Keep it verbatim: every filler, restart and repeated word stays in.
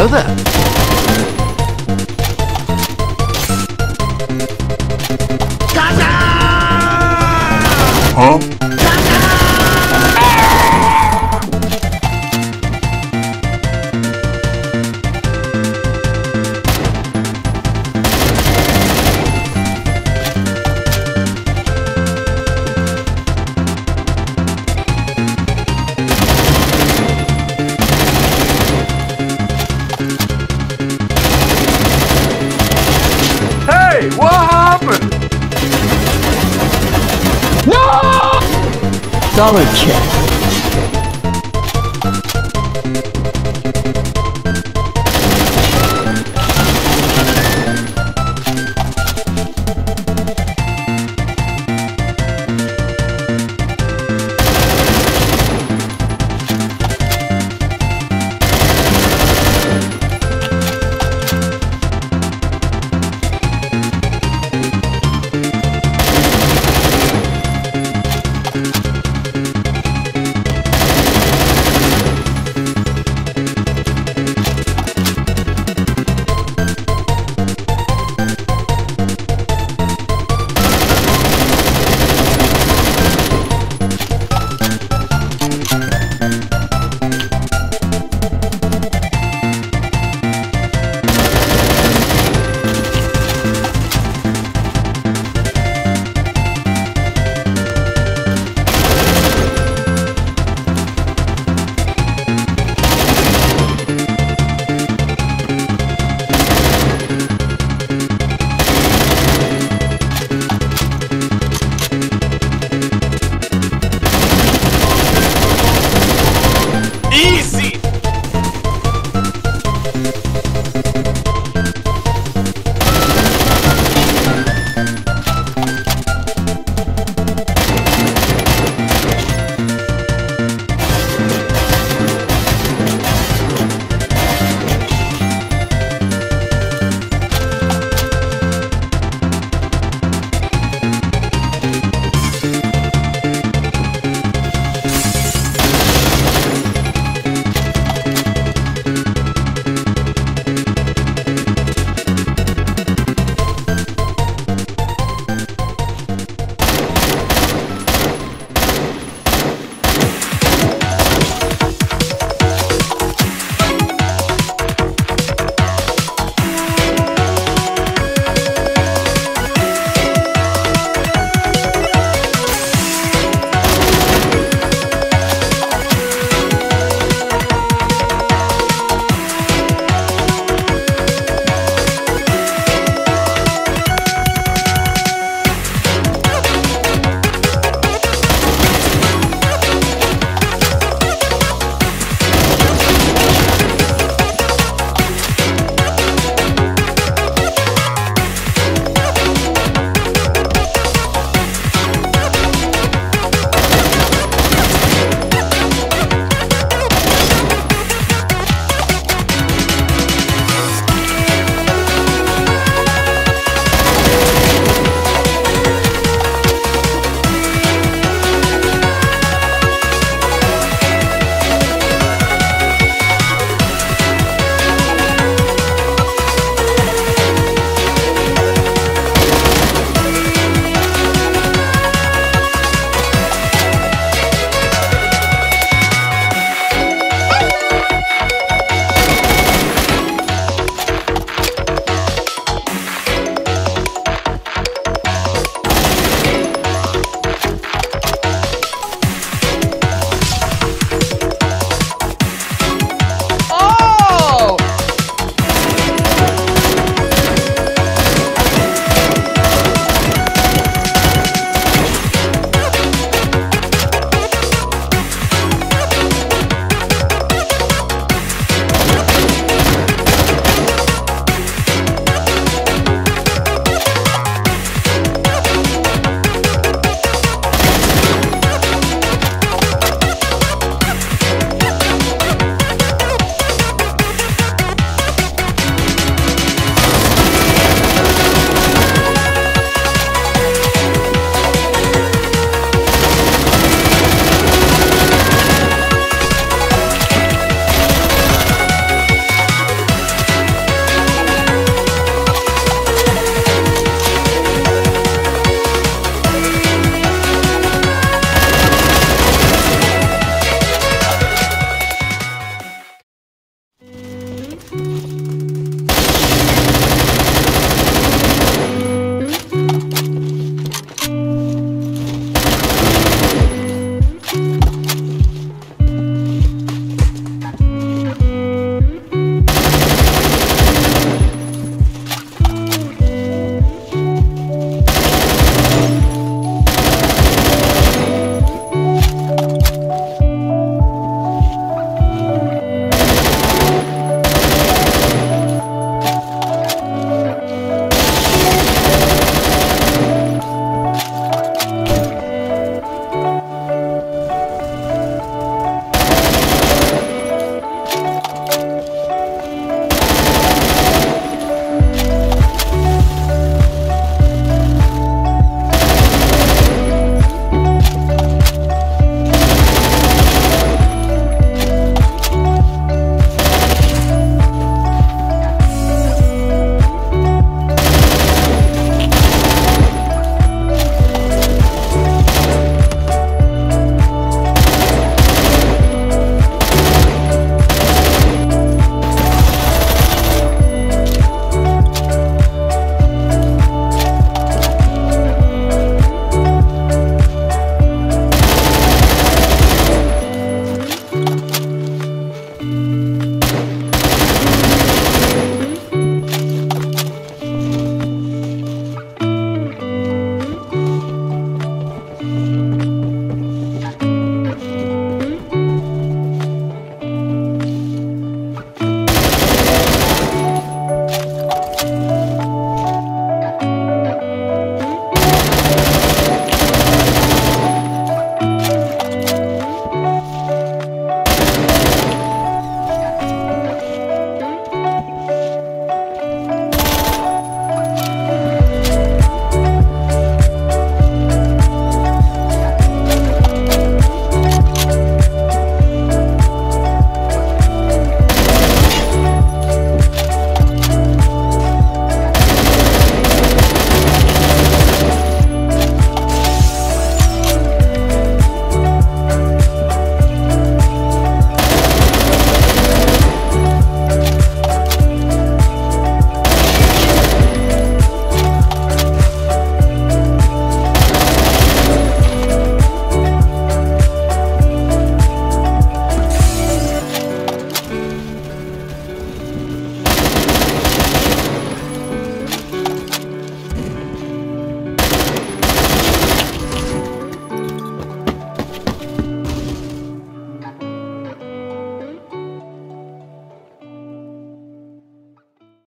Hello there. Gaza! Huh? What happened? No! Solid check.